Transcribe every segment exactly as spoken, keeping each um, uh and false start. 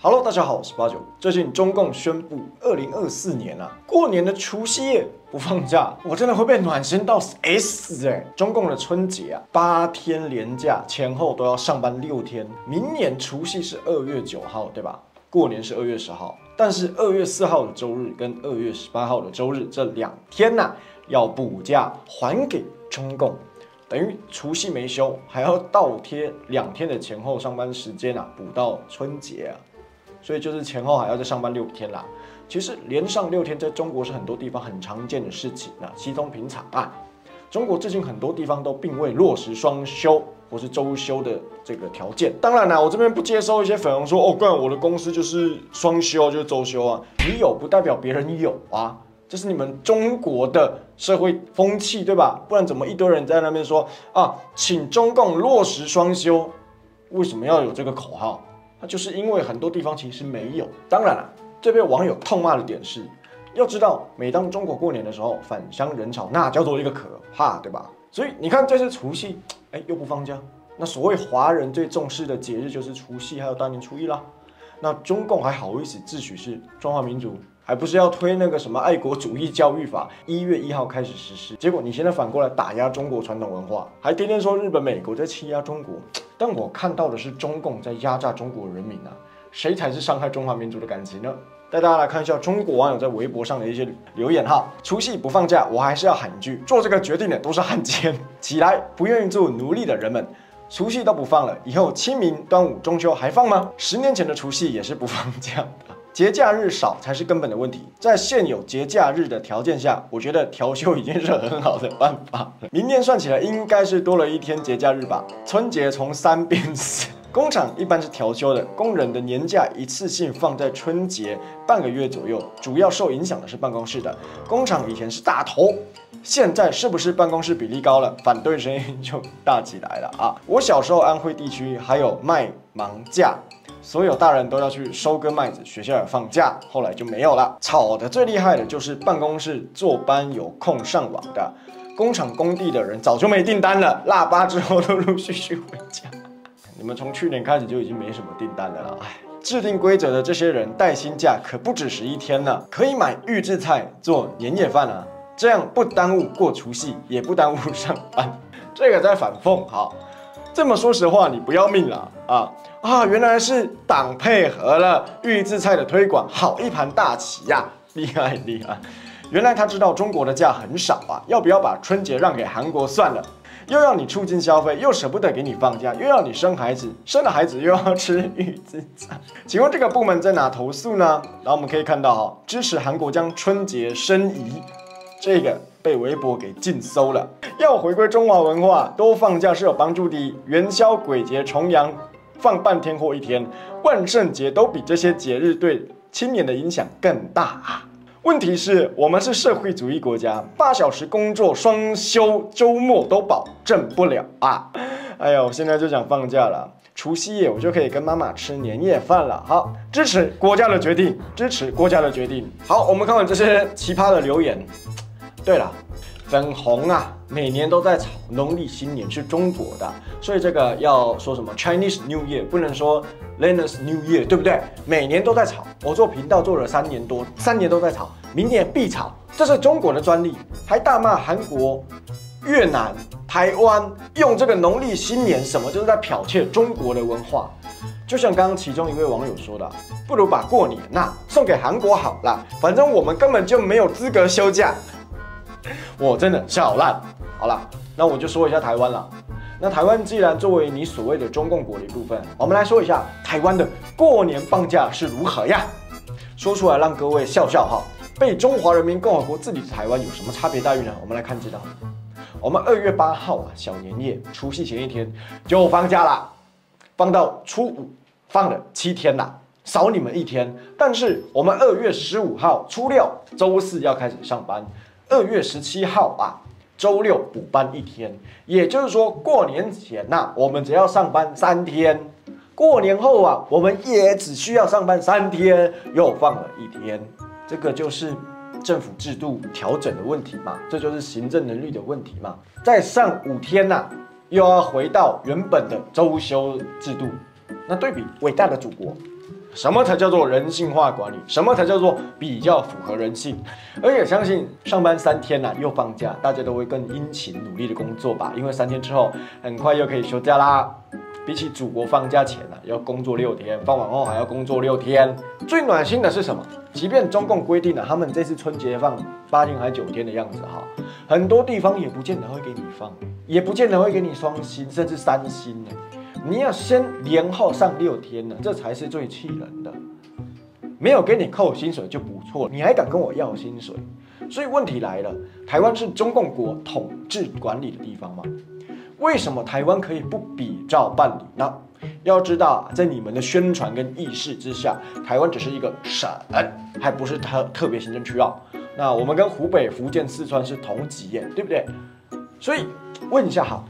Hello， 大家好，我是八九。最近中共宣布，二零二四年啊，过年的除夕夜不放假，我真的会被暖心到 S 哎、欸！中共的春节啊，八天连假前后都要上班六天。明年除夕是二月九号，对吧？过年是二月十号，但是二月四号的周日跟二月十八号的周日这两天呐、啊，要补假还给中共。 等于除夕没休，还要倒贴两天的前后上班时间啊，补到春节啊，所以就是前后还要再上班六天啦。其实连上六天，在中国是很多地方很常见的事情啊，稀松平常啊。中国最近很多地方都并未落实双休或是周休的这个条件。当然啦、啊，我这边不接收一些粉红说哦，怪我的公司就是双休就是周休啊，你有不代表别人有啊。 这是你们中国的社会风气，对吧？不然怎么一堆人在那边说啊，请中共落实双休？为什么要有这个口号？那就是因为很多地方其实没有。当然了、啊，这被网友痛骂的点是，要知道，每当中国过年的时候，返乡人潮那叫做一个可怕，对吧？所以你看，这次除夕，哎，又不放假。那所谓华人最重视的节日就是除夕，还有大年初一啦。那中共还好意思自诩是中华民族？ 还不是要推那个什么爱国主义教育法，一月一号开始实施。结果你现在反过来打压中国传统文化，还天天说日本、美国在欺压中国。但我看到的是中共在压榨中国人民啊！谁才是伤害中华民族的感情呢？带大家来看一下中国网友在微博上的一些留言哈。除夕不放假，我还是要喊一句：做这个决定的都是汉奸！起来，不愿意做奴隶的人们！ 除夕都不放了，以后清明、端午、中秋还放吗？十年前的除夕也是不放假的，节假日少才是根本的问题。在现有节假日的条件下，我觉得调休已经是很好的办法了。明年算起来应该是多了一天节假日吧？春节从三变四，工厂一般是调休的，工人的年假一次性放在春节半个月左右，主要受影响的是办公室的。工厂以前是大头。 现在是不是办公室比例高了，反对声音就大起来了啊！我小时候安徽地区还有麦芒假，所有大人都要去收割麦子，学校也放假，后来就没有了。吵得最厉害的就是办公室坐班有空上网的，工厂工地的人早就没订单了，腊八之后陆陆续续回家。你们从去年开始就已经没什么订单了啦，哎。 制定规则的这些人带薪假可不止十一天呢，可以买预制菜做年夜饭啊。 这样不耽误过除夕，也不耽误上班，这个在反讽。好，这么说实话，你不要命了啊啊！原来是党配合了预制菜的推广，好一盘大棋呀、啊，厉害厉害！原来他知道中国的假很少啊，要不要把春节让给韩国算了？又要你促进消费，又舍不得给你放假，又要你生孩子，生了孩子又要吃预制菜。请问这个部门在哪投诉呢？然后我们可以看到哈，支持韩国将春节申遗。 这个被微博给禁搜了。要回归中华文化，多放假是有帮助的。元宵、鬼节、重阳放半天或一天，万圣节都比这些节日对青年的影响更大啊。问题是我们是社会主义国家，八小时工作、双休、周末都保证不了啊。哎呀，我现在就想放假了，除夕夜我就可以跟妈妈吃年夜饭了。好，支持国家的决定，支持国家的决定。好，我们看完这些奇葩的留言。 对了，粉红啊，每年都在炒农历新年是中国的，所以这个要说什么 Chinese New Year， 不能说 Linus New Year， 对不对？每年都在炒，我做频道做了三年多，三年都在炒，明年必炒，这是中国的专利，还大骂韩国、越南、台湾用这个农历新年什么，就是在剽窃中国的文化。 就像刚刚其中一位网友说的，不如把过年呐、啊、送给韩国好了，反正我们根本就没有资格休假。我真的笑烂。好了，那我就说一下台湾了。那台湾既然作为你所谓的中共国的一部分，我们来说一下台湾的过年放假是如何呀？说出来让各位笑笑哈。被中华人民共和国自己的台湾有什么差别待遇呢？我们来看这道。我们二月八号啊，小年夜，除夕前一天就放假了。 放到初五，放了七天啦、啊，少你们一天。但是我们二月十五号初六周四要开始上班，二月十七号啊周六补班一天。也就是说，过年前呐、啊，我们只要上班三天；过年后啊，我们也只需要上班三天，又放了一天。这个就是 政府制度调整的问题嘛，这就是行政能力的问题嘛。再上五天呐、啊， 又要回到原本的周休制度，那对比伟大的祖国，什么才叫做人性化管理？什么才叫做比较符合人性？而且相信上班三天啊，又放假，大家都会更殷勤努力的工作吧，因为三天之后很快又可以休假啦。比起祖国放假前啊，要工作六天，放完后还要工作六天。最暖心的是什么？即便中共规定了、啊、他们这次春节放八天还九天的样子哈，很多地方也不见得会给你放，也不见得会给你双薪甚至三薪呢。 你要先连后上六天呢，这才是最气人的。没有给你扣薪水就不错，你还敢跟我要薪水？所以问题来了，台湾是中共国统治管理的地方吗？为什么台湾可以不比照办理呢？要知道，在你们的宣传跟意识之下，台湾只是一个省，还不是特特别行政区啊。那我们跟湖北、福建、四川是同级耶，对不对？所以问一下哈。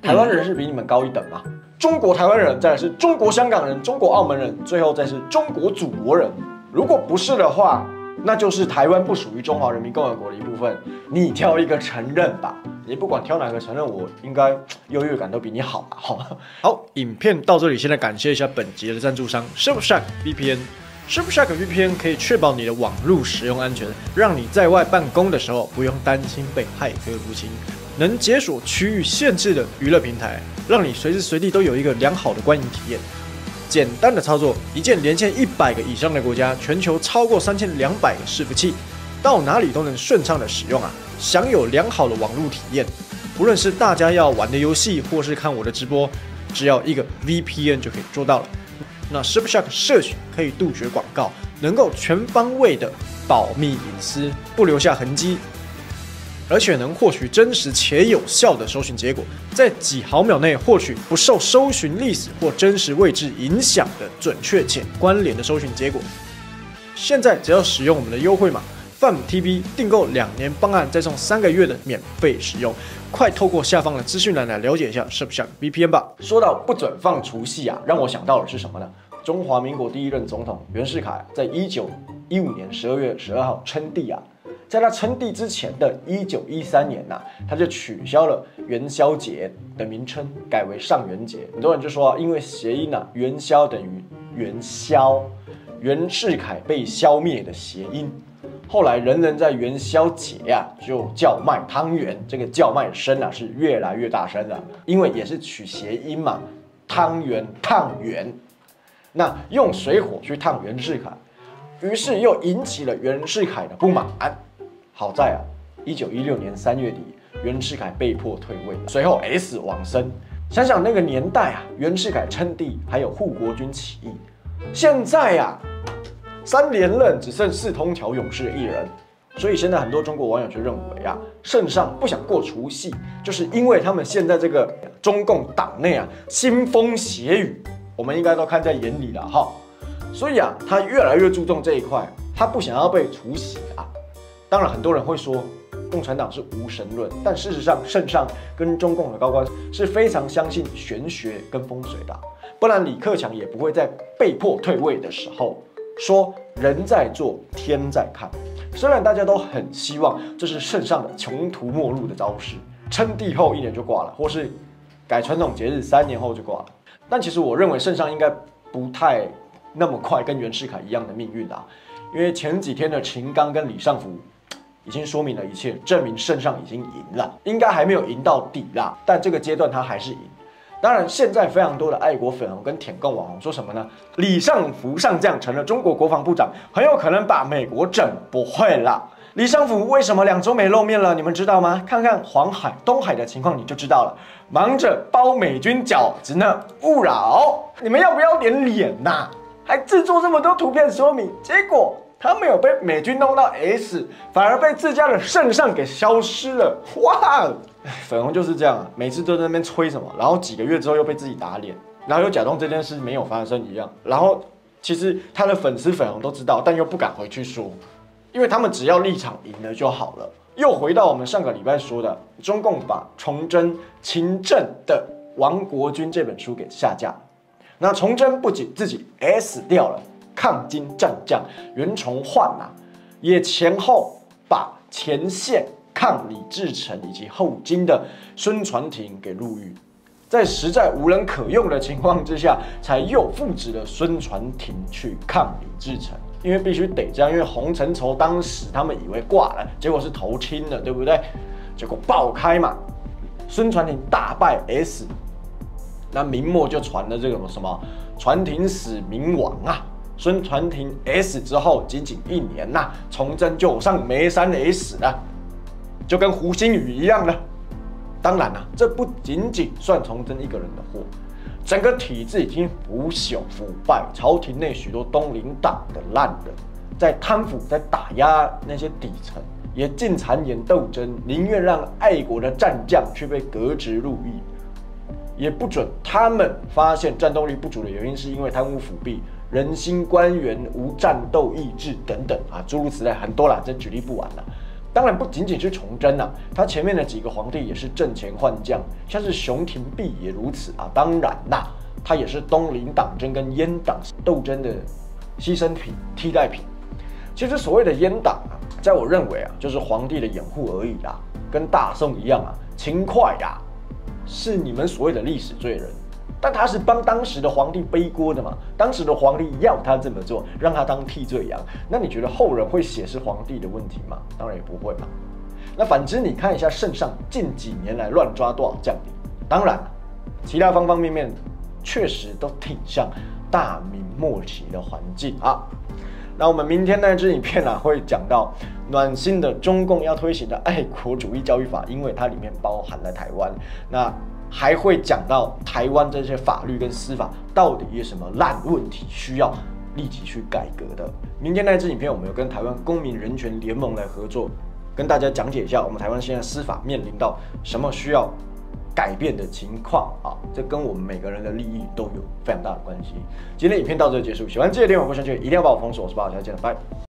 台湾人是比你们高一等嘛？中国台湾人，再来是中国香港人、中国澳门人，最后再是中国祖国人。如果不是的话，那就是台湾不属于中华人民共和国的一部分。你挑一个承认吧，你不管挑哪个承认，我应该优越感都比你好吧？好吧。好，影片到这里，现在感谢一下本集的赞助商 Surfshark V P N。Surfshark V P N 可以确保你的网路使用安全，让你在外办公的时候不用担心被骇客入侵。 能解锁区域限制的娱乐平台，让你随时随地都有一个良好的观影体验。简单的操作，一键连线一百个以上的国家，全球超过三千两百个伺服器，到哪里都能顺畅的使用啊，享有良好的网络体验。不论是大家要玩的游戏，或是看我的直播，只要一个 V P N 就可以做到了。那 Surfshark 社群可以杜绝广告，能够全方位的保密隐私，不留下痕迹。 而且能获取真实且有效的搜寻结果，在几毫秒内获取不受搜寻历史或真实位置影响的准确且关联的搜寻结果。现在只要使用我们的优惠码 F A M T V 订购两年方案，再送三个月的免费使用。快透过下方的资讯栏来了解一下 Surfshark V P N 吧。说到不准放除夕啊，让我想到的是什么呢？中华民国第一任总统袁世凯在一九一五年十二月十二号称帝啊。 在他称帝之前的一九一三年呐、啊，他就取消了元宵节的名称，改为上元节。很多人就说、啊，因为谐音呐、啊，元宵等于元宵，袁世凯被消灭的谐音。后来人人在元宵节啊，就叫卖汤圆，这个叫卖声啊是越来越大声了，因为也是取谐音嘛，汤圆烫圆，那用水火去烫袁世凯。 于是又引起了袁世凯的不满。好在啊， 一九一六年三月底，袁世凯被迫退位，随后 S 往生。想想那个年代啊，袁世凯称帝，还有护国军起义。现在啊，三连任只剩四通桥勇士一人。所以现在很多中国网友就认为啊，圣上不想过除夕，就是因为他们现在这个中共党内啊，腥风血雨，我们应该都看在眼里了哈。 所以啊，他越来越注重这一块，他不想要被除夕啊。当然，很多人会说共产党是无神论，但事实上，圣上跟中共的高官是非常相信玄学跟风水的，不然李克强也不会在被迫退位的时候说人在做，天在看。虽然大家都很希望这是圣上的穷途末路的招式，称帝后一年就挂了，或是改传统节日三年后就挂了，但其实我认为圣上应该不太。 那么快跟袁世凯一样的命运啊！因为前几天的秦刚跟李尚福已经说明了一切，证明圣上已经赢了，应该还没有赢到底啦，但这个阶段他还是赢。当然，现在非常多的爱国粉红跟舔共网红说什么呢？李尚福上将成了中国国防部长，很有可能把美国整不会了。李尚福为什么两周没露面了？你们知道吗？看看黄海、东海的情况你就知道了，忙着包美军饺子呢。勿扰，你们要不要点脸呐、啊？ 还制作这么多图片说明，结果他没有被美军弄到 S， 反而被自家的圣上给消失了。哇，粉红就是这样啊，每次都在那边吹什么，然后几个月之后又被自己打脸，然后又假装这件事没有发生一样。然后其实他的粉丝粉红都知道，但又不敢回去说，因为他们只要立场赢了就好了。又回到我们上个礼拜说的，中共把崇祯勤政的《亡国军》这本书给下架。 那崇祯不仅自己 S 掉了抗金战将袁崇焕啊，也前后把前线抗李自成以及后金的孙传庭给入狱。在实在无人可用的情况之下，才又复职了孙传庭去抗李自成。 因为必须得这样，因为洪承畴当时他们以为挂了，结果是投亲了，对不对？结果爆开嘛，孙传庭大败 S， 那明末就传了这个什么传庭死明亡啊。孙传庭 S 之后，仅仅一年呐、啊，崇祯就上眉山 S 了，就跟胡心宇一样了。当然了、啊，这不仅仅算崇祯一个人的祸。 整个体制已经腐朽腐败，朝廷内许多东林党的烂人，在贪腐，在打压那些底层，也进谗言斗争，宁愿让爱国的战将去被革职入狱，也不准他们发现战斗力不足的原因是因为贪污腐弊、人心官员无战斗意志等等啊，诸如此类很多啦，这举例不完了。 当然不仅仅是崇祯啊，他前面的几个皇帝也是阵前换将，像是熊廷弼也如此啊。当然啦、啊，他也是东林党争跟阉党斗争的牺牲品、替代品。其实所谓的阉党啊，在我认为啊，就是皇帝的掩护而已啦、啊，跟大宋一样啊，秦桧呀、啊，是你们所谓的历史罪人，但他是帮当时的皇帝背锅的嘛，当时的皇帝要他这么做，让他当替罪羊。那你觉得后人会写是皇帝的问题吗？当然也不会嘛。那反之，你看一下圣上近几年来乱抓多少将领，当然，其他方方面面确实都挺像大明末期的环境啊。那我们明天那支影片啊，会讲到暖心的中共要推行的爱国主义教育法，因为它里面包含了台湾。那 还会讲到台湾这些法律跟司法到底有什么烂问题需要立即去改革的。明天那支影片，我们有跟台湾公民人权联盟来合作，跟大家讲解一下我们台湾现在司法面临到什么需要改变的情况啊，这跟我们每个人的利益都有非常大的关系。今天影片到这结束，喜欢这个电影或想去一定要帮我封锁，我是八号小姐，拜。